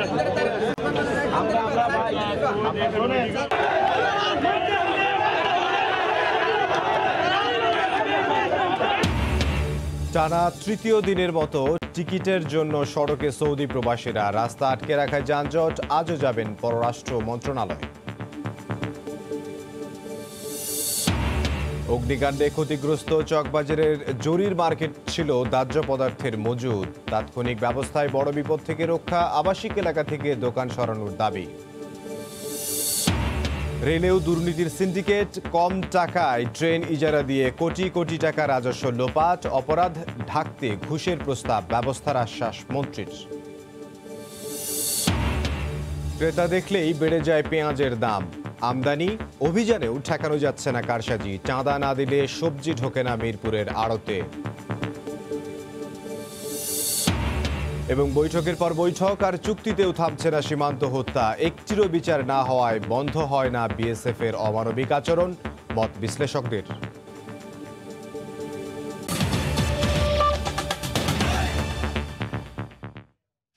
টানা তৃতীয় দিনের মতো টিকিটের জন্য সড়কে সৌদি প্রবাসীরা, রাস্তা আটকে রাখায় যানজট। আজও যাবেন পররাষ্ট্র মন্ত্রণালয়ে। অগ্নিকাণ্ডে ক্ষতিগ্রস্ত চকবাজারের জরির মার্কেট ছিল দাহ্য পদার্থের মজুদ। তাৎক্ষণিক ব্যবস্থায় বড় বিপদ থেকে রক্ষা, আবাসিক এলাকা থেকে দোকান সরানোর দাবি। রেলেও দুর্নীতির সিন্ডিকেট, কম টাকায় ট্রেন ইজারা দিয়ে কোটি কোটি টাকা রাজস্ব লোপাট, অপরাধ ঢাকতে ঘুষের প্রস্তাব, ব্যবস্থার আশ্বাস মন্ত্রীর। ক্রেতা দেখলেই বেড়ে যায় পেঁয়াজের দাম, আমদানি অভিযানেও ঠেকানো যাচ্ছে না কারসাজি, চাঁদা না দিলে সবজি ঢোকে না মিরপুরের আড়তে। এবং বৈঠকের পর বৈঠক, আর চুক্তিতেও থামছে না সীমান্ত হত্যা। একটিরও বিচার না হওয়ায় বন্ধ হয় না বিএসএফ এর অমানবিক আচরণ, মত বিশ্লেষকদের।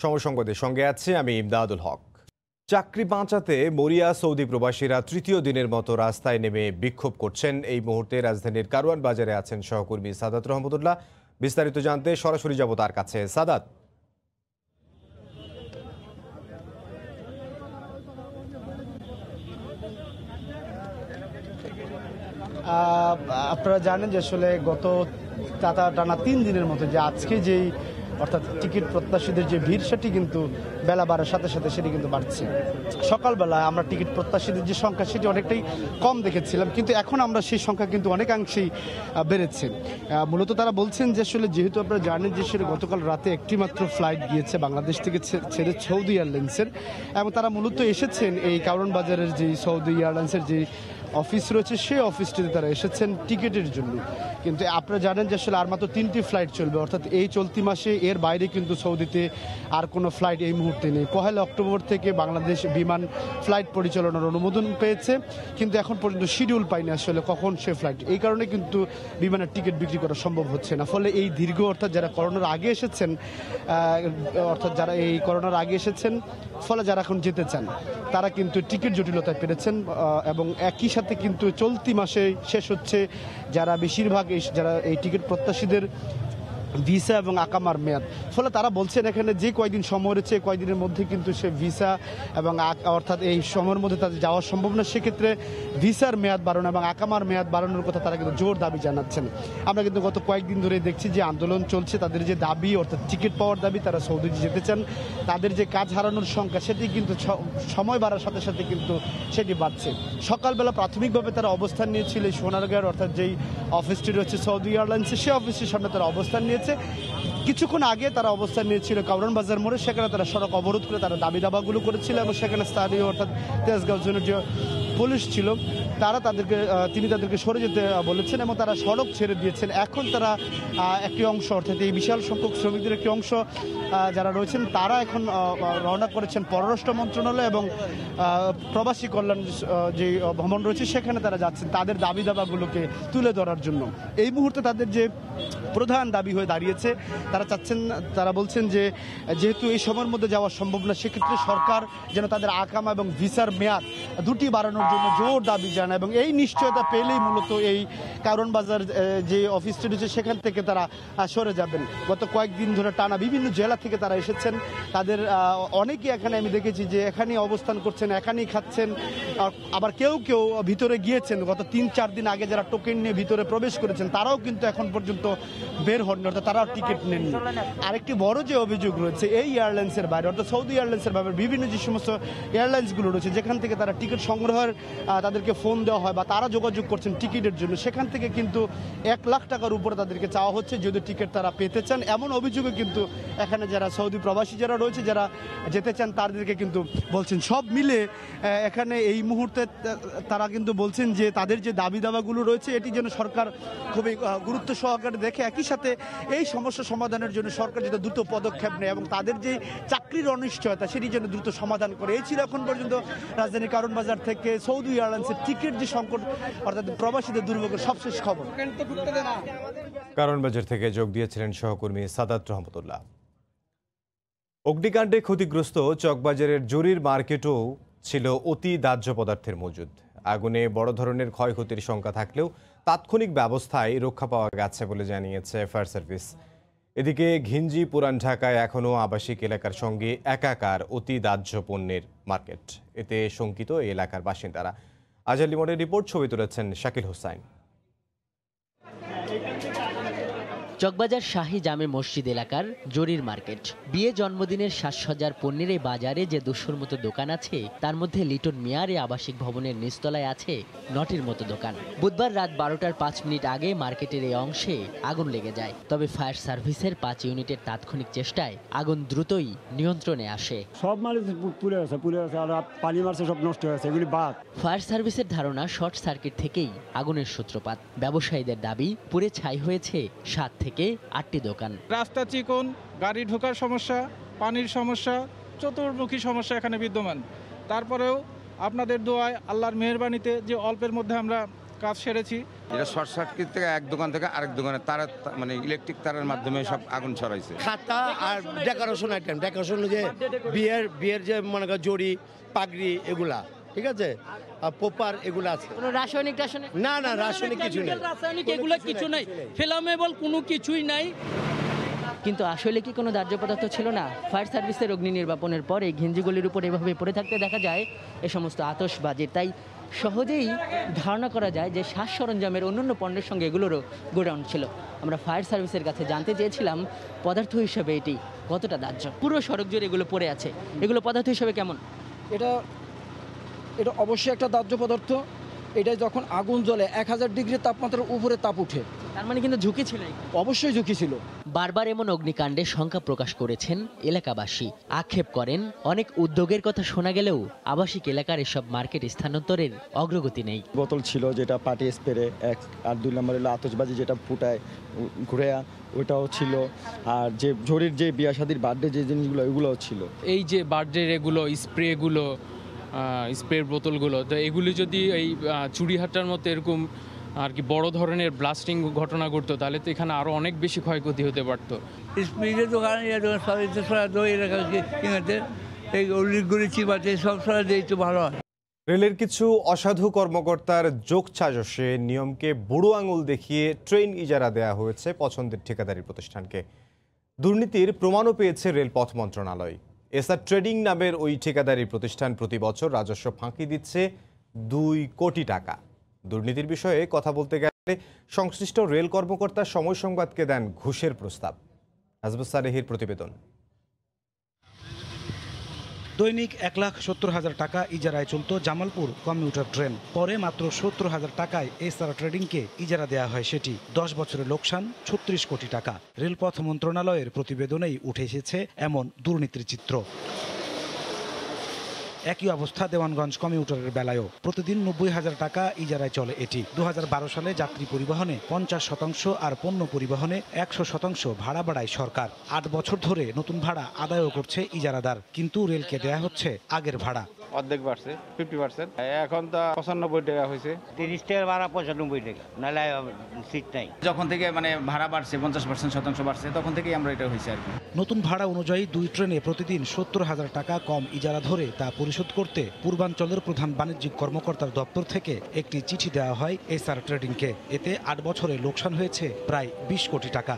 সমসংবাদের সঙ্গে আছে আমি ইমদাদুল হক। চাকরি বাঁচাতে মরিয়া সৌদি প্রবাসীরা তৃতীয় দিনের মতো রাস্তায় নেমে বিক্ষোভ করছেন। এই মুহূর্তে রাজধানীর কারওয়ান বাজারে আছেন সহকর্মী সাদাত রহমতুল্লাহ। বিস্তারিত জানতে সরাসরি যাব তার কাছে। সাদাত, আপনারা জানেন যে আসলে গত টানা 3 দিনের মতো যে আজকে যেই অর্থাৎ টিকিট প্রত্যাশীদের যে ভিড়, সেটি কিন্তু বেলা বাড়ার সাথে সাথে সেটি কিন্তু বাড়ছে। সকালবেলা আমরা টিকিট প্রত্যাশীদের যে সংখ্যা সেটি অনেকটাই কম দেখেছিলাম, কিন্তু এখন আমরা সেই সংখ্যা কিন্তু অনেকাংশেই বেড়েছে। মূলত তারা বলছেন যে আসলে যেহেতু আপনারা জানেন যে সেটা গতকাল রাতে একটিমাত্র ফ্লাইট গিয়েছে বাংলাদেশ থেকে ছেড়ে সৌদি এয়ারলাইন্সের, এবং তারা মূলত এসেছেন এই কারওয়ান বাজারের যে সৌদি এয়ারলাইন্সের যে অফিস রয়েছে সেই অফিসটিতে তারা এসেছেন টিকিটের জন্য। কিন্তু আপনারা জানেন যে আসলে আর মাত্র 3টি ফ্লাইট চলবে, অর্থাৎ এই চলতি মাসে, এর বাইরে কিন্তু সৌদিতে আর কোনো ফ্লাইট এই মুহূর্তে নেই। 1 অক্টোবর থেকে বাংলাদেশ বিমান ফ্লাইট পরিচালনার অনুমোদন পেয়েছে, কিন্তু এখন পর্যন্ত শিডিউল পায়নি আসলে কখন সে ফ্লাইট। এই কারণে কিন্তু বিমানের টিকিট বিক্রি করা সম্ভব হচ্ছে না। ফলে এই দীর্ঘ অর্থাৎ যারা করোনার আগে এসেছেন, ফলে যারা এখন যেতে চান তারা কিন্তু টিকিট জটিলতায় পেরেছেন, এবং একই সাথে কিন্তু চলতি মাসে শেষ হচ্ছে যারা বেশিরভাগ যারা এই টিকিট প্রত্যাশীদের ভিসা এবং আকামার মেয়াদ। ফলে তারা বলছেন এখানে যে কয়দিন সময় রয়েছে কয়দিনের মধ্যে কিন্তু সে ভিসা এবং অর্থাৎ এই সময়ের মধ্যে তাদের যাওয়া সম্ভব না। সেক্ষেত্রে ভিসার মেয়াদ বাড়ানো এবং আকামার মেয়াদ বাড়ানোর কথা তারা কিন্তু জোর দাবি জানাচ্ছেন। আমরা কিন্তু গত কয়েকদিন ধরে দেখছি যে আন্দোলন চলছে, তাদের যে দাবি অর্থাৎ টিকিট পাওয়ার দাবি, তারা সৌদি যেতে চান, তাদের যে কাজ হারানোর সংখ্যা সেটি কিন্তু সময় বাড়ার সাথে সাথে কিন্তু সেটি বাড়ছে। সকালবেলা প্রাথমিকভাবে তারা অবস্থান নিয়েছিল সোনারগাঁয়ের অর্থাৎ যেই অফিসটি রয়েছে সৌদি এয়ারলাইন্সের, সেই অফিসটির সামনে তারা অবস্থান নিয়ে কিছুক্ষণ আগে তারা অবস্থান নিয়েছিল কারওয়ান বাজার মোড়ে। সেখানে তারা সড়ক অবরোধ করে তারা দাবি দাবাগুলো করেছিল, এবং সেখানে স্থানীয় অর্থাৎ তেজগাঁও জোনের যে পুলিশ ছিল তিনি তাদেরকে সরে যেতে বলেছেন, এবং তারা সড়ক ছেড়ে দিয়েছেন। এখন তারা একটি অংশ অর্থাৎ এই বিশাল সংখ্যক শ্রমিকদের একটি অংশ যারা রয়েছেন তারা এখন রওনা করেছেন পররাষ্ট্র মন্ত্রণালয় এবং প্রবাসী কল্যাণ যে ভবন রয়েছে সেখানে তারা যাচ্ছেন তাদের দাবি দাবাগুলোকে তুলে ধরার জন্য। এই মুহূর্তে তাদের যে প্রধান দাবি হয়ে দাঁড়িয়েছে, তারা চাচ্ছেন, তারা বলছেন যে যেহেতু এই সময়ের মধ্যে যাওয়া সম্ভব না, সেক্ষেত্রে সরকার যেন তাদের আকামা এবং ভিসার মেয়াদ দুটি বাড়ানোর জন্য জোর দাবি জানায়, এবং এই নিশ্চয়তা পেলেই মূলত এই কারওয়ান বাজার যে অফিসটি রয়েছে সেখান থেকে তারা সরে যাবেন। গত কয়েকদিন ধরে টানা বিভিন্ন জেলা থেকে তারা এসেছেন, তাদের অনেকেই এখানে আমি দেখেছি যে এখানেই অবস্থান করছেন, এখানেই খাচ্ছেন, আবার কেউ কেউ ভিতরে গিয়েছেন। গত 3-4 দিন আগে যারা টোকেন নিয়ে ভিতরে প্রবেশ করেছেন তারাও কিন্তু এখন পর্যন্ত বের হননি, অর্থাৎ তারাও টিকিট নেননি। আরেকটি বড় যে অভিযোগ রয়েছে এই এয়ারলাইন্সের বাইরে অর্থাৎ সৌদি এয়ারলাইন্সের বাইরে বিভিন্ন যে সমস্ত এয়ারলাইন্সগুলো রয়েছে যেখান থেকে তারা টিকিট সংগ্রহের তাদেরকে ফোন দেওয়া হয় বা তারা যোগাযোগ করছেন টিকিটের জন্য, সেখান থেকে কিন্তু 1 লাখ টাকার উপরে তাদেরকে চাওয়া হচ্ছে যদি টিকিট তারা পেতে চান। এমন অভিযোগে কিন্তু এখানে যারা সৌদি প্রবাসী যারা রয়েছে যারা যেতে চান তাদেরকে কিন্তু বলছেন। সব মিলে এখানে এই মুহূর্তে তারা কিন্তু বলছেন যে তাদের যে দাবি দাবাগুলো রয়েছে এটি যেন সরকার খুবই গুরুত্ব সহকারে দেখে, একই সাথে এই সমস্যা সমাধানের জন্য সরকার যেন দ্রুত পদক্ষেপ নেয় এবং তাদের যে চাকরির অনিশ্চয়তা সেটি যেন দ্রুত সমাধান করে। এই ছিল এখন পর্যন্ত রাজধানীর কারওয়ান বাজার থেকে সৌদি এয়ারলাইন্সের টিকিট যে সংকট অর্থাৎ প্রবাসীদের দুর্ভোগের সবশেষ খবর। কারওয়ান বাজার থেকে যোগ দিয়েছিলেন সহকর্মী সাদাত রহমতুল্লাহ। অগ্নিকাণ্ডে ক্ষতিগ্রস্ত চকবাজারের জুরির মার্কেটও ছিল অতি দাহ্য পদার্থের মজুদ। আগুনে বড় ধরনের ক্ষয়ক্ষতির শঙ্কা থাকলেও তাৎক্ষণিক ব্যবস্থায় রক্ষা পাওয়া গেছে বলে জানিয়েছে ফায়ার সার্ভিস। এদিকে ঘিঞ্জি পুরান ঢাকায় এখনও আবাসিক এলাকার সঙ্গে একাকার অতি দাহ্য পণ্যের মার্কেট, এতে শঙ্কিত এই এলাকার বাসিন্দারা। আজাদ লিমনের রিপোর্ট, ছবি তুলেছেন শাকিল হোসেন। চকবাজার শাহী জামে মসজিদ এলাকার জরির মার্কেট। বিয়ে জন্মদিনের সাজসজ্জার পণ্যের এই বাজারে যে 200-র মতো দোকান আছে, তার মধ্যে লিটন মিয়ার এই আবাসিক ভবনের নিচতলায় আছে 9টির মতো দোকান। বুধবার রাত 12টার 5 মিনিট আগে মার্কেটের এই অংশে আগুন লেগে যায়। তবে ফায়ার সার্ভিসের 5 ইউনিটের তাৎক্ষণিক চেষ্টায় আগুন দ্রুতই নিয়ন্ত্রণে আসে। সব পুড়ে গেছে আর পানি মারছে, সব নষ্ট হয়েছে। এগুলি বাদ। ফায়ার সার্ভিসের ধারণা, শর্ট সার্কিট থেকেই আগুনের সূত্রপাত। ব্যবসায়ীদের দাবি, পুড়ে ছাই হয়েছে 7 থেকে 8টি দোকান। রাস্তা চিকন, গাড়ি ঢোকার সমস্যা, পানির সমস্যা, চতুর্মুখী সমস্যা এখানে বিদ্যমান। তারপরেও আপনাদের দোয়ায়, আল্লাহর মেহেরবানিতে যে অল্পের মধ্যে আমরা কাজ সেরেছি। এটা শর্ট সার্কিট থেকে এক দোকান থেকে আরেক দোকানে তার মানে ইলেকট্রিক তারের মাধ্যমে সব আগুন ছড়াইছে। খাতা আর ডেকোরেশন আইটেম, ডেকোরেশন যে বিয়ের যে মনে করেন জড়ি, পাগড়ি, এগুলা ঠিক আছে। পোপার এগুলো আছে, কোনো রাসায়নিক টাসায়নিক না রাসায়নিক কিছু নেই, রাসায়নিক এগুলো কিছু নাই, ফ্লেমেবল কোনো কিছুই নাই। কিন্তু আসলে কি কোনো দাহ্য পদার্থ ছিল না? ফায়ার সার্ভিসের অগ্নি নির্বাপনের পর এই ঘিঞ্জিগুলির উপর এভাবে পড়ে থাকতে দেখা যায় এই সমস্ত আতশবাজির। তাই সহজেই ধারণা করা যায় যে সাজ সরঞ্জামের অন্যান্য পণ্যের সঙ্গে এগুলোরও গোডাউন ছিল। আমরা ফায়ার সার্ভিসের কাছে জানতে চেয়েছিলাম পদার্থ হিসেবে এটি কতটা দাহ্য। পুরো সড়ক জুড়ে এগুলো পড়ে আছে, এগুলো পদার্থ হিসেবে কেমন? এটা অবশ্যই একটা দাহ্য পদার্থ। এটা যখন আগুন জ্বলে 1000 ডিগ্রি তাপমাত্রার উপরে তাপ উঠে, তার মানে কিন্তু ঝুঁকি ছিল। অবশ্যই ঝুঁকি ছিল। বারবার এমন অগ্নিকাণ্ডে শঙ্কা প্রকাশ করেছেন এলাকাবাসী। আক্ষেপ করেন, অনেক উদ্যোগের কথা শোনা গেলেও আবাসিক এলাকার এসব মার্কেট স্থানান্তরের অগ্রগতি নেই। বোতল ছিল যেটা পার্টি স্প্রে 1, আর 2 নম্বর হলো আতশবাজি যেটা ফুটায় ঘুরেয়া, ওটাও ছিল। আর যে ঝড়ির যে বিয়া শাদীর বার্থডে যে জিনিসগুলো, ওগুলোও ছিল। এই যে বার্থডের এগুলো স্প্রেগুলো, স্প্রের বোতলগুলো, তো এগুলি যদি এই চুরিহাটার মতো এরকম আর কি বড় ধরনের ব্লাস্টিং ঘটনা ঘটতো, তাহলে তো এখানে আরও অনেক বেশি ক্ষয়ক্ষতি হতে পারত। স্প্রের দোকান সব সারা দিয়ে তো ভালো। রেলের কিছু অসাধু কর্মকর্তার যোগসাজশে নিয়মকে বুড়ো আঙুল দেখিয়ে ট্রেন ইজারা দেওয়া হয়েছে পছন্দের ঠিকাদারি প্রতিষ্ঠানকে। দুর্নীতির প্রমাণও পেয়েছে রেলপথ মন্ত্রণালয়। এসআর ট্রেডিং নামের ওই ঠিকাদারি প্রতিষ্ঠান প্রতি বছর রাজস্ব ফাঁকি দিচ্ছে 2 কোটি টাকা। দুর্নীতির বিষয়ে কথা বলতে গেলে সংশ্লিষ্ট রেল কর্মকর্তা সময় সংবাদকে দেন ঘুষের প্রস্তাব। নাজমুস সালেহীর প্রতিবেদন। দৈনিক 1,70,000 টাকা ইজারায় চলত জামালপুর কমিউটার ট্রেন। পরে মাত্র 70,000 টাকায় এসআর ট্রেডিংকে ইজারা দেওয়া হয়। সেটি 10 বছরের লোকসান 36 কোটি টাকা। রেলপথ মন্ত্রণালয়ের প্রতিবেদনেই উঠে এসেছে এমন দুর্নীতির চিত্র। একই অবস্থা দেওয়ানগঞ্জ কমিউটারের বেলায়ও। প্রতিদিন 90,000 টাকা ইজারায় চলে এটি। 2012 সালে যাত্রী পরিবহনে 50% আর পণ্য পরিবহনে 100% ভাড়া বাড়ায় সরকার। 8 বছর ধরে নতুন ভাড়া আদায়ও করছে ইজারাদার, কিন্তু রেলকে দেয়া হচ্ছে আগের ভাড়া। অর্ধেক বাড়ছে, 50%। এখন তো 95 টাকা হয়েছে। 30 টাকার ভাড়া 95 টাকা, নাহলে সিট নাই। যখন থেকে মানে ভাড়া বাড়ছে 50% বাড়ছে, তখন থেকেই আমরা এটা হয়েছে আর কি। নতুন ভাড়া অনুযায়ী 2 ট্রেনে প্রতিদিন 70,000 টাকা কম ইজারা ধরে তা পরিশোধ করতে পূর্বাঞ্চলের প্রধান বাণিজ্যিক কর্মকর্তার দপ্তর থেকে একটি চিঠি দেওয়া হয় এসআর ট্রেডিংকে। এতে 8 বছরে লোকসান হয়েছে প্রায় 20 কোটি টাকা।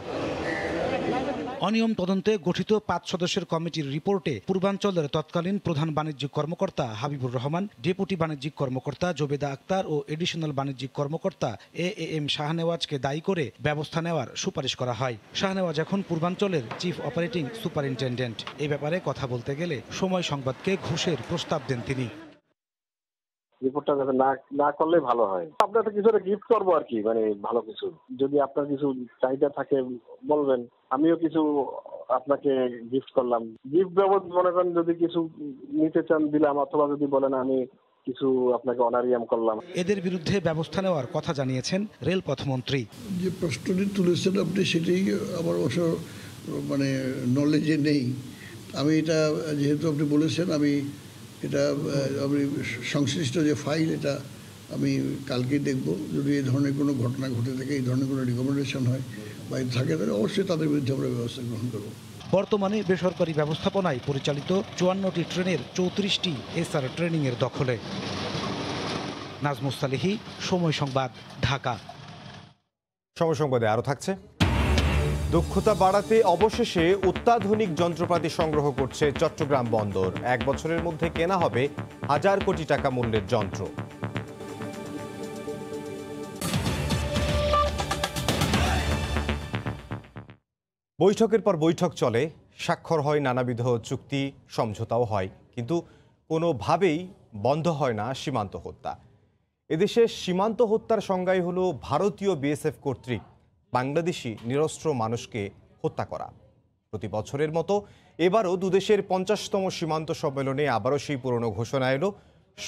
অনিয়ম তদন্তে গঠিত 5 সদস্যের কমিটির রিপোর্টে পূর্বাঞ্চলের তৎকালীন প্রধান বাণিজ্যিক কর্মকর্তা হাবিবুর রহমান, ডেপুটি বাণিজ্যিক কর্মকর্তা জোবেদা আক্তার ও এডিশনাল বাণিজ্যিক কর্মকর্তা এএম শাহনেওয়াজকে দায়ী করে ব্যবস্থা নেওয়ার সুপারিশ করা হয়। শাহনেওয়াজ এখন পূর্বাঞ্চলের চিফ অপারেটিং সুপারিনটেন্ডেন্ট। এ ব্যাপারে কথা বলতে গেলে সময় সংবাদকে ঘুষের প্রস্তাব দেন তিনি। রিপোর্টটা যাতে না করলে ভালো হয়। আপনার কিছু একটা গিফট করবো আর কি, মানে ভালো কিছু। যদি আপনার কিছু চাহিদা থাকে বলবেন, আমিও কিছু আপনাকে গিফট করলাম। গিফট বাবদ মনে করেন যদি কিছু নিতে চান দিলাম, অথবা যদি বলেন আমি কিছু আপনাকে অনারিয়াম করলাম। এদের বিরুদ্ধে ব্যবস্থা নেওয়ার কথা জানিয়েছেন রেলপথ মন্ত্রী। যে প্রশ্নটি তুলেছেন আপনি, সেটাই আমার অবশ্য মানে নলেজে নেই। আমি এটা যেহেতু আপনি বলেছেন, আমি সংশ্লিষ্ট যে ফাইল, এটা আমি কালকেই দেখব। যদি এই ধরনের কোনো ঘটনা ঘটে থাকে, এই ধরনের কোনো রিকমেন্ডেশন হয় বা থাকে, তাহলে অবশ্যই তাদের বিরুদ্ধে আমরা ব্যবস্থা গ্রহণ করব। बर्तमाने बेसरकारी व्यवस्थापनाय परिचालित ৫৪টি ट्रेनेर ৩৪টি एसआर ट्रेनिंगेर दखले। নাজমুস সালেহী, समय संबाद, ढाका। समय संबादे आरो থাকছে দক্ষতা বাড়াতে অবশেষে অত্যাধুনিক যন্ত্রপাতি সংগ্রহ করছে চট্টগ্রাম বন্দর। এক বছরের মধ্যে কেনা হবে হাজার কোটি টাকা মূল্যের যন্ত্র। বৈঠকের পর বৈঠক চলে, স্বাক্ষর হয় নানাবিধ চুক্তি, সমঝোতাও হয়, কিন্তু কোনোভাবেই বন্ধ হয় না সীমান্ত হত্যা। এদেশে সীমান্ত হত্যার সংজ্ঞাই হলো ভারতীয় বিএসএফ কর্তৃক বাংলাদেশি নিরস্ত্র মানুষকে হত্যা করা। প্রতি বছরের মতো এবারও দুদেশের ৫০তম সীমান্ত সম্মেলনে আবারও সেই পুরনো ঘোষণা এলো,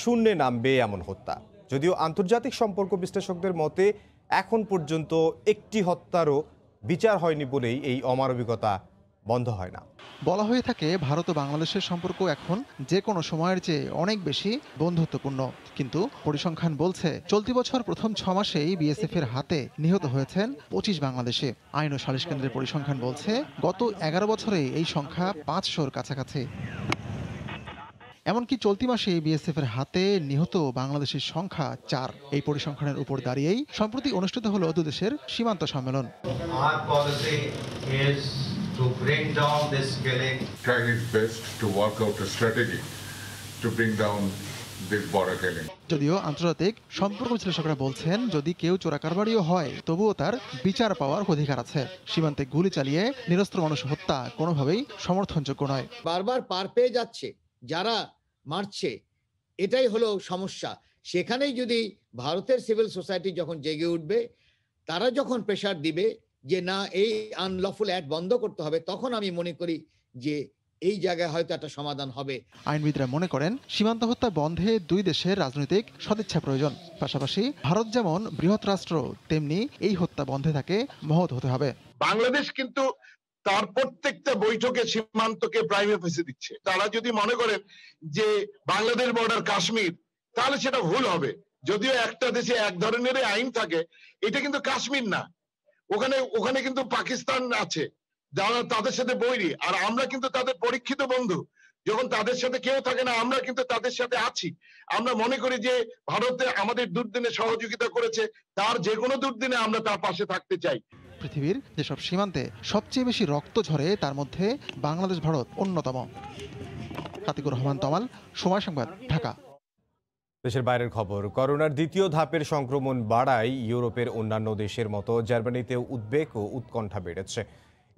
শূন্যে নামবে এমন হত্যা। যদিও আন্তর্জাতিক সম্পর্ক বিশ্লেষকদের মতে এখন পর্যন্ত একটি হত্যারও বিচার হয়নি বলেই এই অমানবিকতা বন্ধ হয় না। বলা হয়ে থাকে ভারত ও বাংলাদেশের সম্পর্ক এখন যে কোনো সময়ের চেয়ে অনেক বেশি বন্ধুত্বপূর্ণ, কিন্তু পরিসংখ্যান বলছে চলতি বছর প্রথম ৬ মাসেই বিএসএফ এর হাতে নিহত হয়েছেন ২৫ বাংলাদেশি। আইন ও সালিশ কেন্দ্রের পরিসংখ্যান বলছে গত ১১ বছরে এই সংখ্যা ৫০০র কাছাকাছি। এমনকি চলতি মাসে বিএসএফ এর হাতে নিহত বাংলাদেশের সংখ্যা ৪। এই পরিসংখ্যানের উপর দাঁড়িয়েই সম্প্রতি অনুষ্ঠিত হলো দুদেশের সীমান্ত সম্মেলন। To bring down this killing, try its best to work out a strategy to bring down this border killing. যদিও আন্তর্জাতিক সম্পর্ক বিশ্লেষকরা বলছেন যদি কেউ চোরাকারবারিও হয় তবুও তার বিচার পাওয়ার অধিকার আছে। সীমান্তে গুলি চালিয়ে নিরস্ত্র মানুষ হত্যা কোনোভাবেই সমর্থনযোগ্য নয়। বারবার পার পেয়ে যাচ্ছে যারা মারছে, এটাই হলো সমস্যা। সেখানেই যদি ভারতের সিভিল সোসাইটি যখন জেগে উঠবে, তারা যখন প্রেসার দিবে যে না এই আনলফুল অ্যাক্ট বন্ধ করতে হবে, তখন আমি মনে করি যে এই জায়গায় হয়তো একটা সমাধান হবে। আইনবিদরা মনে করেন সীমান্ত হত্যা বন্ধে দুই দেশের রাজনৈতিক সদিচ্ছা প্রয়োজন। পাশাপাশি ভারত যেমন বৃহৎ রাষ্ট্র, তেমনি এই হত্যা বন্ধে তাকে মহৎ হতে হবে। বাংলাদেশ কিন্তু তার প্রত্যেকটা বৈঠকে সীমান্তকে প্রাইভেট ফেসে দিচ্ছে। তারা যদি মনে করেন যে বাংলাদেশ বর্ডার কাশ্মীর, তাহলে সেটা ভুল হবে। যদিও একটা দেশে এক ধরনের আইন থাকে, এটা কিন্তু কাশ্মীর না, ওখানে কিন্তু পাকিস্তান আছে, যারা তাদের সাথে বৈরী, আর আমরা কিন্তু তাদের পরীক্ষিত বন্ধু। যখন তাদের সাথে কেউ থাকে না, আমরা কিন্তু তাদের সাথে আছি। আমরা মনে করি যে ভারতে আমাদের দুর্দিনে সহযোগিতা করেছে, তার যে কোনো দুর্দিনে আমরা তার পাশে থাকতে চাই। পৃথিবীর যেসব সীমান্তে সবচেয়ে বেশি রক্ত ঝরে তার মধ্যে বাংলাদেশ ভারত অন্যতম। আতিকুর রহমান তমাল, সময় সংবাদ, ঢাকা। দেশের বাইরের খবর। করোনার দ্বিতীয় ধাপের সংক্রমণ বাড়ায় ইউরোপের অন্যান্য দেশের মতো জার্মানিতেও উদ্বেগ ও উৎকণ্ঠা বেড়েছে।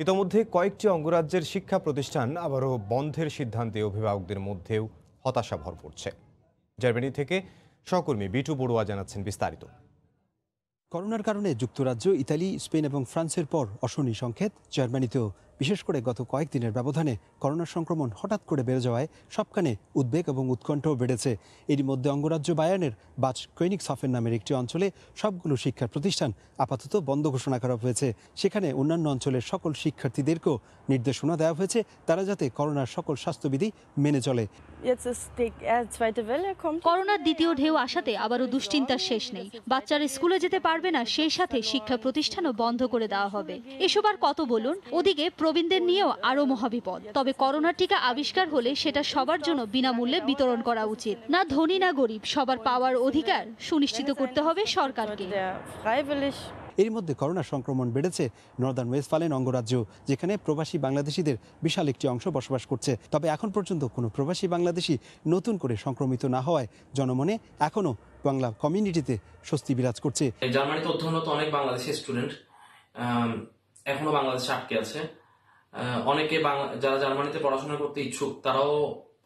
ইতোমধ্যে কয়েকটি অঙ্গরাজ্যের শিক্ষা প্রতিষ্ঠান আবারও বন্ধের সিদ্ধান্তে অভিভাবকদের মধ্যেও হতাশা ভর করছে। জার্মানি থেকে সহকর্মী বিটু বড়ুয়া জানাচ্ছেন বিস্তারিত। করোনার কারণে যুক্তরাজ্য, ইতালি, স্পেন এবং ফ্রান্সের পর অশনি সংকেত জার্মানিতেও। বিশেষ করে গত কয়েকদিনের ব্যবধানে করোনা সংক্রমণ হঠাৎ করে বেড়ে যাওয়ায় সবখানে উদ্বেগ এবং উৎকণ্ঠাও বেড়েছে। এরই মধ্যে অঙ্গরাজ্য বায়ার্নের বাচ কোয়েনিগসফেন নামের একটি অঞ্চলে সবগুলো শিক্ষা প্রতিষ্ঠান আপাতত বন্ধ ঘোষণা করা হয়েছে। সেখানে অন্যান্য অঞ্চলের সকল শিক্ষার্থীদেরকেও নির্দেশনা দেওয়া হয়েছে তারা যাতে করোনার সকল স্বাস্থ্যবিধি মেনে চলে। করোনার দ্বিতীয় ঢেউ আসাতে আবারও দুশ্চিন্তার শেষ নেই। বাচ্চারা স্কুলে যেতে পারবে না, সেই সাথে শিক্ষা প্রতিষ্ঠানও বন্ধ করে দেওয়া হবে। এসব আর কত বলুন। ওদিকে প্রবীণদের নিয়েও আরও মহাবিপদ। তবে করোনার টিকা আবিষ্কার হলে সেটা সবার জন্য বিনামূল্যে বিতরণ করা উচিত। না ধনী না গরিব, সবার পাওয়ার অধিকার সুনিশ্চিত করতে হবে সরকারকে। এর মধ্যে করোনা সংক্রমণ বেড়েছে নর্দার্ন ওয়েস্টফালেন অঙ্গরাজ্য, যেখানে প্রবাসী বাংলাদেশিদের বিশাল একটি অংশ বসবাস করছে। তবে এখন পর্যন্ত কোনো প্রবাসী বাংলাদেশি নতুন করে সংক্রমিত না হওয়ায় জনমনে এখনও বাংলা কমিউনিটিতে স্বস্তি বিরাজ করছে। জার্মানিতে অধ্যয়নরত অনেক বাংলাদেশি স্টুডেন্ট এখনো বাংলাদেশে আটকে আছে। অনেকে যারা জার্মানিতে পড়াশোনা করতে ইচ্ছুক তারাও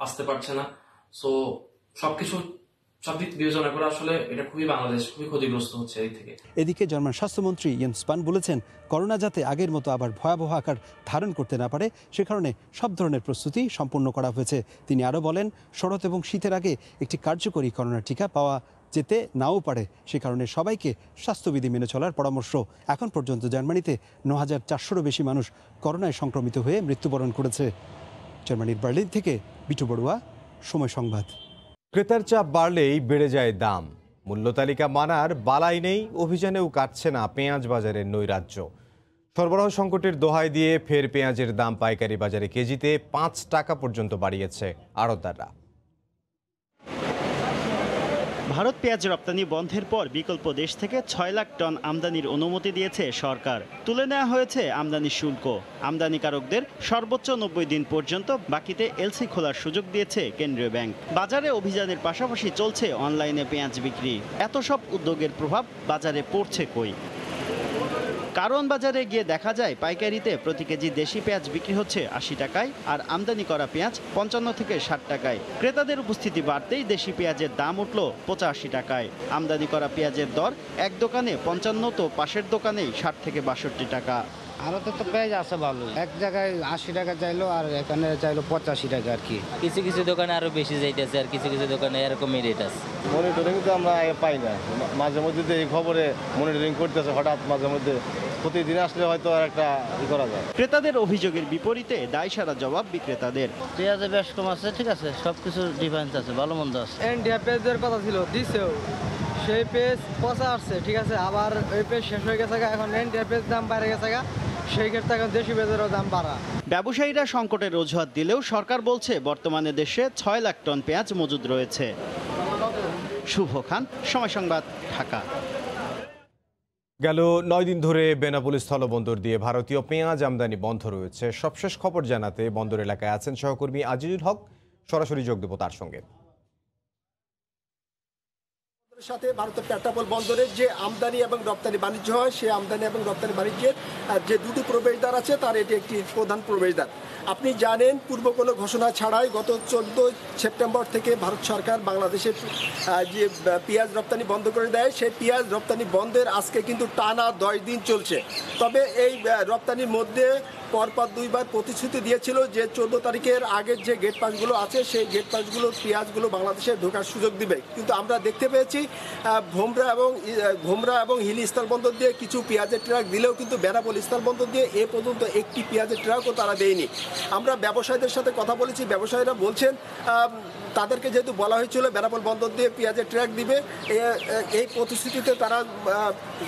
আসতে পারছে না। সো সবদিক বিবেচনা করে আসলে এটা খুবই বাংলাদেশ খুবই ক্ষতিগ্রস্ত হচ্ছে এই থেকে। এদিকে জার্মান স্বাস্থ্যমন্ত্রী ইয়েন্স স্পান বলেছেন করোনা যাতে আগের মতো আবার ভয়াবহ আকার ধারণ করতে না পারে সে কারণে সব ধরনের প্রস্তুতি সম্পন্ন করা হয়েছে। তিনি আরও বলেন শরৎ এবং শীতের আগে একটি কার্যকরী করোনা টিকা পাওয়া যেতে নাও পারে, সে কারণে সবাইকে স্বাস্থ্যবিধি মেনে চলার পরামর্শ। এখন পর্যন্ত জার্মানিতে ৯৪০০র বেশি মানুষ করোনায় সংক্রমিত হয়ে মৃত্যুবরণ করেছে। জার্মানির বার্লিন থেকে বিটু বড়ুয়া, সময় সংবাদ। ক্রেতার চাপ বাড়লেই বেড়ে যায় দাম, মূল্য তালিকা মানার বালাই নেই। অভিযানেও কাটছে না পেঁয়াজ বাজারের নৈরাজ্য। সরবরাহ সংকটের দোহাই দিয়ে ফের পেঁয়াজের দাম পাইকারি বাজারে কেজিতে ৫ টাকা পর্যন্ত বাড়িয়েছে আড়তদাররা। ভারত পেঁয়াজ রপ্তানি বন্ধের পর বিকল্প দেশ থেকে ৬ লাখ টন আমদানির অনুমতি দিয়েছে সরকার। তুলে নেওয়া হয়েছে আমদানি শুল্ক। আমদানিকারকদের সর্বোচ্চ ৯০ দিন পর্যন্ত বাকিতে এলসি খোলার সুযোগ দিয়েছে কেন্দ্রীয় ব্যাংক। বাজারে অভিযানের পাশাপাশি চলছে অনলাইনে পেঁয়াজ বিক্রি। এত সব উদ্যোগের প্রভাব বাজারে পড়ছে কই? কারণ বাজারে গিয়ে দেখা যায় পাইকারিতে প্রতি কেজি দেশি পেঁয়াজ বিক্রি হচ্ছে ৮০ টাকায় আর আমদানি করা পেঁয়াজ ৫৫ থেকে ৬০ টাকায়। ক্রেতাদের উপস্থিতি বাড়তেই দেশি পেঁয়াজের দাম উঠল ৮৫ টাকায়। আমদানি করা পেঁয়াজের দর এক দোকানে ৫৫, তো পাশের দোকানেই ৬০ থেকে ৬২ টাকা। আড়তে তো পেঁয়াজ আছে ভালো, এক জায়গায় ৮০ টাকা চাইলো আর এখানে চাইলো ৮৫ টাকা আর কি। কিছু কিছু দোকানে আরো বেশি যাইতেছে আর কিছু কিছু দোকানে এরকমই রেট আছে। মনিটরিং তো আমরা পাই না, মাঝে মধ্যে এই খবরে মনিটরিং করতেছে হঠাৎ মাঝে মধ্যে। প্রতিদিন আসলে হয়তো আর একটা ই করা যায়। ক্রেতাদের অভিযোগের বিপরীতে দায়সারা জবাব বিক্রেতাদের। পেঁয়াজে বেশ কম আছে, ঠিক আছে, সবকিছু ডিফারেন্স আছে, ভালো মন্দ আছে। ইন্ডিয়া পেঁয়াজের কথা ছিল দিছেও, সেই পেঁয়াজ পচা আসছে, ঠিক আছে, আবার ওই পেঁয়াজ শেষ হয়ে গেছে, এখন ইন্ডিয়া পেঁয়াজ দাম বেড়ে গেছে। ব্যবসায়ীরা সংকটের অজুহাত দিলেও সরকার বলছে বর্তমানে দেশে ৬ লাখ টন পেঁয়াজ মজুদ রয়েছে। শুভ খান, সময় সংবাদ, ঢাকা। গেল ৯ দিন ধরে বেনাপোল স্থলবন্দর দিয়ে ভারতীয় পেঁয়াজ আমদানি বন্ধ রয়েছে। সবশেষ খবর জানাতে বন্দর এলাকায় আছেন সহকর্মী আজিজুল হক। সরাসরি যোগ দেব তার সঙ্গে। সাথে ভারতের পেট্রাপোল বন্দরের যে আমদানি এবং রপ্তানি বাণিজ্য হয়, সেই আমদানি এবং রপ্তানি বাণিজ্যের যে দুটি প্রবেশদ্বার আছে তার এটি একটি প্রধান প্রবেশদ্বার। আপনি জানেন, পূর্ব কোনো ঘোষণা ছাড়াই গত ১৪ সেপ্টেম্বর থেকে ভারত সরকার বাংলাদেশের যে পেঁয়াজ রপ্তানি বন্ধ করে দেয়, সেই পেঁয়াজ রপ্তানি বন্ধের আজকে কিন্তু টানা ১০ দিন চলছে। তবে এই রপ্তানির মধ্যে পরপর দুইবার প্রতিশ্রুতি দিয়েছিল যে ১৪ তারিখের আগের যে গেট পাসগুলো আছে সেই গেট পাসগুলোর পেঁয়াজগুলো বাংলাদেশে ঢোকার সুযোগ দিবে, কিন্তু আমরা দেখতে পেয়েছি ঘোমরা এবং হিলি স্থলবন্দর দিয়ে কিছু পেঁয়াজের ট্রাক দিলেও কিন্তু বেনাপোল স্থলবন্দর দিয়ে এ পর্যন্ত একটি পেঁয়াজের ট্রাকও তারা দেয়নি। আমরা ব্যবসায়ীদের সাথে কথা বলেছি, ব্যবসায়ীরা বলছেন তাদেরকে যেহেতু বলা হয়েছিল বেনাপোল বন্দর দিয়ে পেঁয়াজের ট্রাক দিবে, এই প্রতিশ্রুতিতে তারা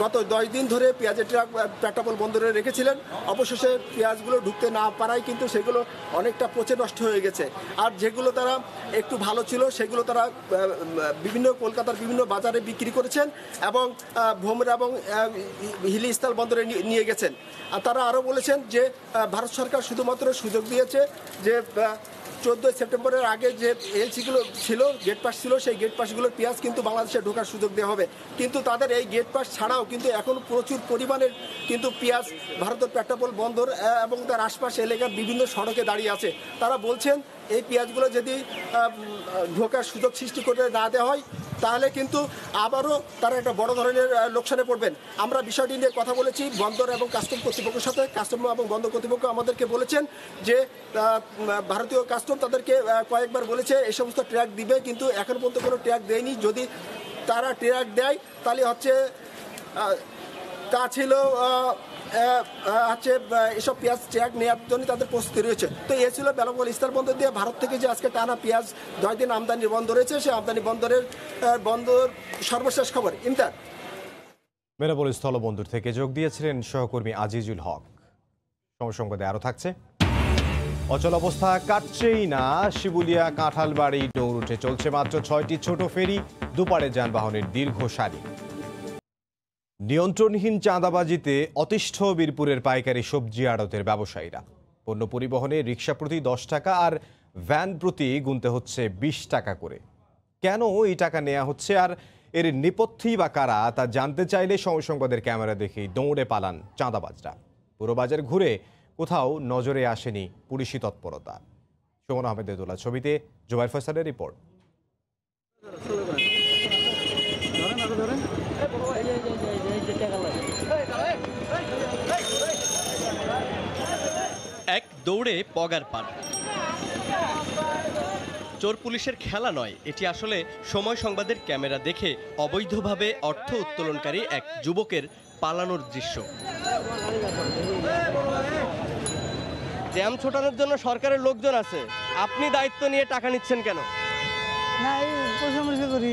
গত ১০ দিন ধরে পেঁয়াজের ট্রাক পেট্রাপোল বন্দরে রেখেছিলেন। অবশেষে পেঁয়াজগুলো ঢুকতে না পারায় কিন্তু সেগুলো অনেকটা পচে নষ্ট হয়ে গেছে। আর যেগুলো তারা একটু ভালো ছিল সেগুলো তারা বিভিন্ন কলকাতার বিভিন্ন বাজারে বিক্রি করেছেন এবং ভোমরা এবং হিলি স্থল বন্দরে নিয়ে গেছেন। আর তারা আরও বলেছেন যে ভারত সরকার শুধুমাত্র সুযোগ দিয়েছে যে ১৪ সেপ্টেম্বরের আগে যে এলসিগুলো ছিল, গেট পাস ছিল, সেই গেট পাসগুলোর পেঁয়াজ কিন্তু বাংলাদেশে ঢোকার সুযোগ দেওয়া হবে, কিন্তু তাদের এই গেট পাস ছাড়াও কিন্তু এখন প্রচুর পরিমাণের কিন্তু পেঁয়াজ ভারতের পেট্রাপোল বন্দর এবং তার আশপাশ এলাকার বিভিন্ন সড়কে দাঁড়িয়ে আছে। তারা বলছেন এই পেঁয়াজগুলো যদি ঢোকার সুযোগ সৃষ্টি করে না দেওয়া হয় তাহলে কিন্তু আবারও তারা একটা বড় ধরনের লোকসানে পড়বেন। আমরা বিষয়টি নিয়ে কথা বলেছি বন্দর এবং কাস্টম কর্তৃপক্ষের সাথে। কাস্টম এবং বন্দর কর্তৃপক্ষ আমাদেরকে বলেছেন যে ভারতীয় কাস্টম তাদেরকে কয়েকবার বলেছে এই সমস্ত ট্র্যাক দিবে, কিন্তু এখন পর্যন্ত কোনো ট্র্যাক দেয়নি। যদি তারা ট্র্যাক দেয় তাহলে তা ছিল এসব পেঁয়াজ ট্র্যাক নেওয়ার জন্য তাদের প্রস্তুতি রয়েছে। তো এ ছিল বেনাপোল স্থলবন্দর দিয়ে ভারত থেকে যে আজকে টানা পেঁয়াজ ১০ দিন আমদানি বন্ধ রয়েছে, সেই আমদানি বন্দর সর্বশেষ খবর। ইমতান, বেনাপোল স্থলবন্দর থেকে যোগ দিয়েছিলেন সহকর্মী আজিজুল হক। সমসংবাদে আরও থাকছে, অচল অবস্থা কাটছেই না। শিবুলিয়া কাঁঠালবাড়ি নৌরুটে চলছে মাত্র ৬টি ছোট ফেরি, দুপারে যানবাহনের দীর্ঘ সারি। নিয়ন্ত্রণহীন চাঁদাবাজিতে অতিষ্ঠ বীরপুরের পাইকারি সবজি আড়তের ব্যবসায়ীরা। পণ্য পরিবহনে রিক্সা প্রতি ১০ টাকা আর ভ্যান প্রতি গুনতে হচ্ছে ২০ টাকা করে। কেন এই টাকা নেওয়া হচ্ছে আর এর নেপথ্যেই বা কারা, তা জানতে চাইলে সময় সংবাদের ক্যামেরা দেখেই দৌড়ে পালান চাঁদাবাজরা। পুরো বাজার ঘুরে কোথাও নজরে আসেনি পুলিশি তৎপরতা। সুমন আহমেদের তোলা ছবিতে জুবাইর ফয়সালের রিপোর্ট। এক দৌড়ে পগার পার। চোর পুলিশের খেলা নয় এটি, আসলে সময় সংবাদের ক্যামেরা দেখে অবৈধভাবে অর্থ উত্তোলনকারী এক যুবকের পালানোর দৃশ্য। জ্যাম ছোটানোর জন্য সরকারের লোকজন আছে, আপনি দায়িত্ব নিয়ে টাকা নিচ্ছেন কেন? না, এই পয়সা করি,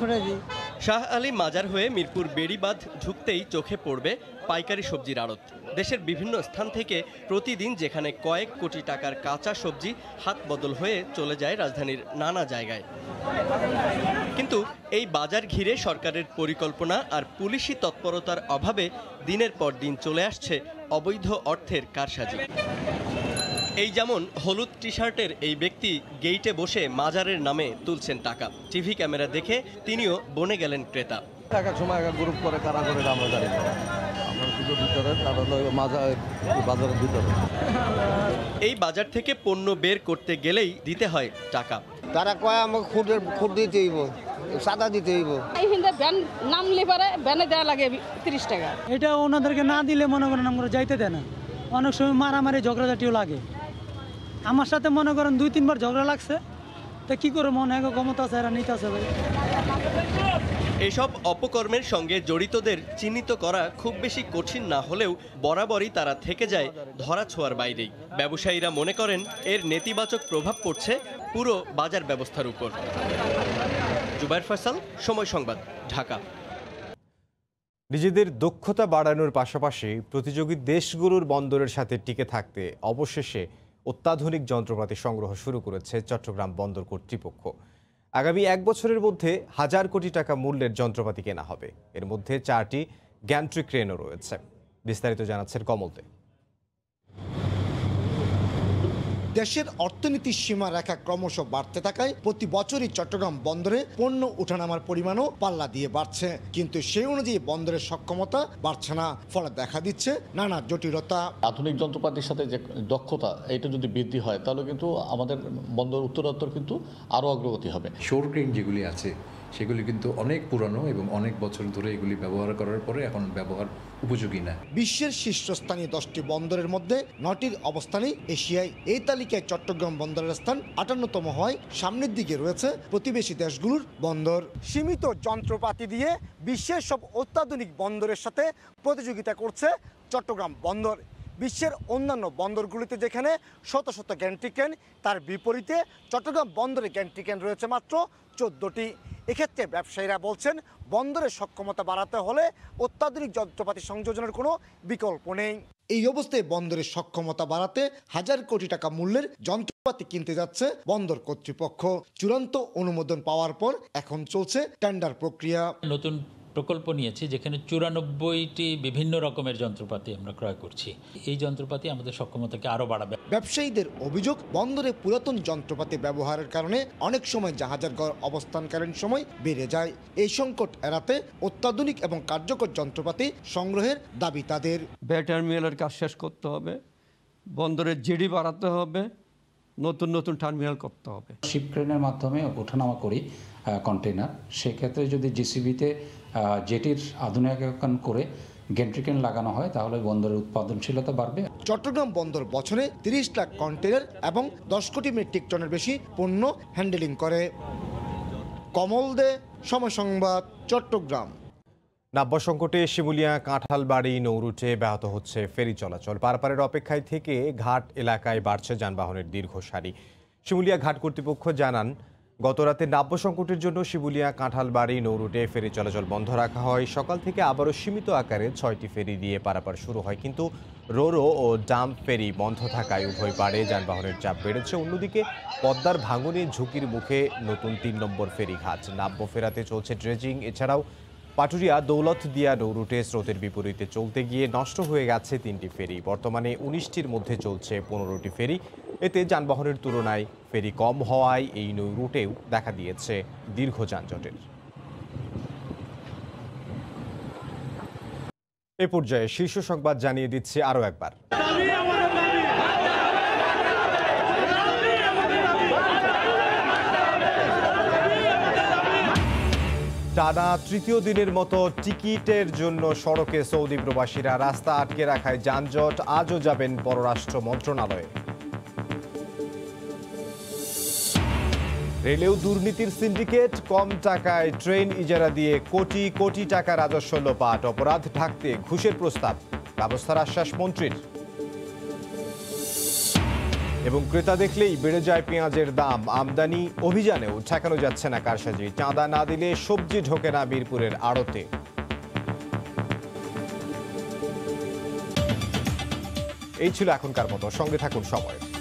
ছোটাই দিই। শাহ আলী মাজার হয়ে মিরপুর বেড়িবাঁধ ঢুকতেই চোখে পড়বে পাইকারি সবজির আড়ত। দেশের বিভিন্ন স্থান থেকে প্রতিদিন যেখানে কয়েক কোটি টাকার কাঁচা সবজি হাত বদল হয়ে চলে যায় রাজধানীর নানা জায়গায়। কিন্তু এই বাজার ঘিরে সরকারের পরিকল্পনা আর পুলিশি তৎপরতার অভাবে দিনের পর দিন চলে আসছে অবৈধ অর্থের কারসাজি। এই যেমন হলুদ টি শার্টের এই ব্যক্তি গেইটে বসে মাজারের নামে তুলছেন টাকা, টিভি ক্যামেরা দেখে তিনিও বনে গেলেন ক্রেতা। টাকা সময় গ্রুপ করে কারা করে আমরা জানি না, আমরা শুধু ভিতরে আর হলো মাজার বাজারের ভিতরে। এই বাজার থেকে পণ্য বের করতে গেলেই দিতে হয় টাকা। তারা কয় আমাকে খুঁট দিতে হইব, সাদা দিতে হইব। এই হিন্দে ব্যান নাম লিবারে ব্যানে দেওয়া লাগে 30 টাকা। এটা ওনাদেরকে না দিলে মনে করেন আমরা যাইতে দেয় না, অনেক সময় মারামারি ঝগড়াঝাটিও লাগে। আমার সাথে মনে করেন 2-3 বার ঝগড়া লাগছে, তা কি করে মনে হয় ক্ষমতা আছে এরা নিতে আছে। এসব অপকর্মের সঙ্গে জড়িতদের চিহ্নিত করা খুব বেশি কঠিন না হলেও বরাবরই তারা থেকে যায় ধরা ছোঁয়ার বাইরেই। ব্যবসায়ীরা মনে করেন এর নেতিবাচক প্রভাব পড়ছে পুরো বাজার ব্যবস্থার উপর। জুবায়ের ফয়সাল, সময় সংবাদ, ঢাকা। নিজেদের দক্ষতা বাড়ানোর পাশাপাশি প্রতিযোগী দেশগুলোর বন্দরের সাথে টিকে থাকতে অবশেষে অত্যাধুনিক যন্ত্রপাতি সংগ্রহ শুরু করেছে চট্টগ্রাম বন্দর কর্তৃপক্ষ। আগামী 1 বছরের মধ্যে 1000 কোটি টাকা মূল্যের যন্ত্রপাতি কেনা হবে। এর মধ্যে 4টি গ্যান্ট্রি ক্রেনও রয়েছে। বিস্তারিত জানাচ্ছেন কমল দে। দেশের অর্থনীতির সীমারেখা ক্রমশ বাড়তে থাকায় প্রতি বছরই চট্টগ্রাম বন্দরে পণ্য ওঠানামার পরিমাণও পাল্লা দিয়ে বাড়ছে, কিন্তু সেই অনুযায়ী বন্দরের সক্ষমতা বাড়ছে না, ফলে দেখা দিচ্ছে নানা জটিলতা। আধুনিক যন্ত্রপাতির সাথে যে দক্ষতা, এটা যদি বৃদ্ধি হয় তাহলে কিন্তু আমাদের বন্দর উত্তরোত্তর কিন্তু আরও অগ্রগতি হবে। শোর ক্রেন যেগুলি আছে সেগুলি কিন্তু অনেক পুরনো এবং অনেক বছর ধরে এগুলি ব্যবহার করার পরে এখন ব্যবহার উপযোগী না। বিশ্বের শীর্ষস্থানীয় 10টি বন্দরের মধ্যে 9টির অবস্থানই এশিয়ায়। এই তালিকায় চট্টগ্রাম বন্দরের স্থান 58তম হয়। সামনের দিকে রয়েছে প্রতিবেশী দেশগুলোর বন্দর। সীমিত যন্ত্রপাতি দিয়ে বিশ্বের সব অত্যাধুনিক বন্দরের সাথে প্রতিযোগিতা করছে চট্টগ্রাম বন্দর। বিশ্বের অন্যান্য বন্দরগুলিতে যেখানে শত শত গ্যান্ট্রি ক্রেন, তার বিপরীতে চট্টগ্রাম বন্দরে গ্যান্ট্রি ক্রেন রয়েছে মাত্র 14টি। এক্ষেত্রে ব্যবসায়ীরা বলছেন বন্দরের সক্ষমতা বাড়াতে হলে অত্যাধুনিক যন্ত্রপাতি সংযোজনের কোনো বিকল্প নেই। এই অবস্থায় বন্দরের সক্ষমতা বাড়াতে 1000 কোটি টাকা মূল্যের যন্ত্রপাতি কিনতে যাচ্ছে বন্দর কর্তৃপক্ষ। চূড়ান্ত অনুমোদন পাওয়ার পর এখন চলছে টেন্ডার প্রক্রিয়া। নতুন প্রকল্প নিয়েছি যেখানে 94টি বিভিন্ন রকমের যন্ত্রপাতি আমরা ক্রয় করছি। এই যন্ত্রপাতি আমাদের সক্ষমতাকে আরও বাড়াবে। ব্যবসায়ীদের অভিযোগ, বন্দরে পুরাতন যন্ত্রপাতি ব্যবহারের কারণে অনেক সময় জাহাজের গড় অবস্থানকালীন সময় বেড়ে যায়। এই সংকট এড়াতে অত্যাধুনিক এবং কার্যকর যন্ত্রপাতি সংগ্রহের দাবি তাদের। ব্যাটারমিয়ালের কাজ শেষ করতে হবে, বন্দরের জিডি বাড়াতে হবে, নতুন নতুন টার্মিনাল করতে হবে। শিপ ক্রেনের মাধ্যমে ওঠানামা করি কন্টেইনার, সেক্ষেত্রে যদি জিসিবিতে জেটির আধুনিকায়ন করে গ্যান্ট্রি ক্রেন লাগানো হয় তাহলে বন্দরের উৎপাদনশীলতা বাড়বে। চট্টগ্রাম বন্দর বছরে 30 লাখ কন্টেইনার এবং 10 কোটি মেট্রিক টনের বেশি পণ্য হ্যান্ডেলিং করে। কমল দে, সময় সংবাদ, চট্টগ্রাম। নাব্য সংকটে শিমুলিয়া কাঁঠালবাড়ি নৌরুটে ব্যাহত হচ্ছে ফেরি চলাচল। পারপারের অপেক্ষায় থেকে ঘাট এলাকায় বাড়ছে যানবাহনের দীর্ঘ সারি। শিমুলিয়া ঘাট কর্তৃপক্ষ জানান, গতরাতে নাব্য সংকটের জন্য শিমুলিয়া কাঁঠালবাড়ি নৌরুটে ফেরি চলাচল বন্ধ রাখা হয়। সকাল থেকে আবারও সীমিত আকারে 6টি ফেরি দিয়ে পারাপার শুরু হয়, কিন্তু রোরো ও ডাম্প ফেরি বন্ধ থাকায় উভয় পাড়ে যানবাহনের চাপ বেড়েছে। অন্যদিকে পদ্মার ভাঙনে ঝুঁকির মুখে নতুন 3 নম্বর ফেরিঘাট। নাব্য ফেরাতে চলছে ড্রেজিং। এছাড়াও পাটুরিয়া দৌলত দিয়া নৌরুটে স্রোতের বিপরীতে চলতে গিয়ে নষ্ট হয়ে গেছে 3টি ফেরি। বর্তমানে 19টির মধ্যে চলছে 15টি ফেরি। এতে যানবাহনের তুলনায় ফেরি কম হওয়ায় এই নৌরুটেও দেখা দিয়েছে দীর্ঘ যানজটের। এ পর্যায়ে শীর্ষ সংবাদ জানিয়ে দিচ্ছি আরও একবার। টানা 3য় দিনের মতো টিকিটের জন্য সড়কে সৌদি প্রবাসীরা, রাস্তা আটকে রাখায় যানজট। আজও যাবেন পররাষ্ট্র মন্ত্রণালয়ে। রেলেও দুর্নীতির সিন্ডিকেট, কম টাকায় ট্রেন ইজারা দিয়ে কোটি কোটি টাকা রাজস্ব লোপাট। অপরাধ ঢাকতে ঘুষের প্রস্তাব, ব্যবস্থার আশ্বাস মন্ত্রীর। एवं क्रेता देखलेई बेड़े जाए पेंयाजेर दाम आमदानी अभियानेও ঠেকানো যাচ্ছে না কারসাজি চাঁদা না দিলে সবজি ঢোকে না বীরপুরের আড়তে এই ছিল এখনকার মতো সঙ্গে থাকুন সময়।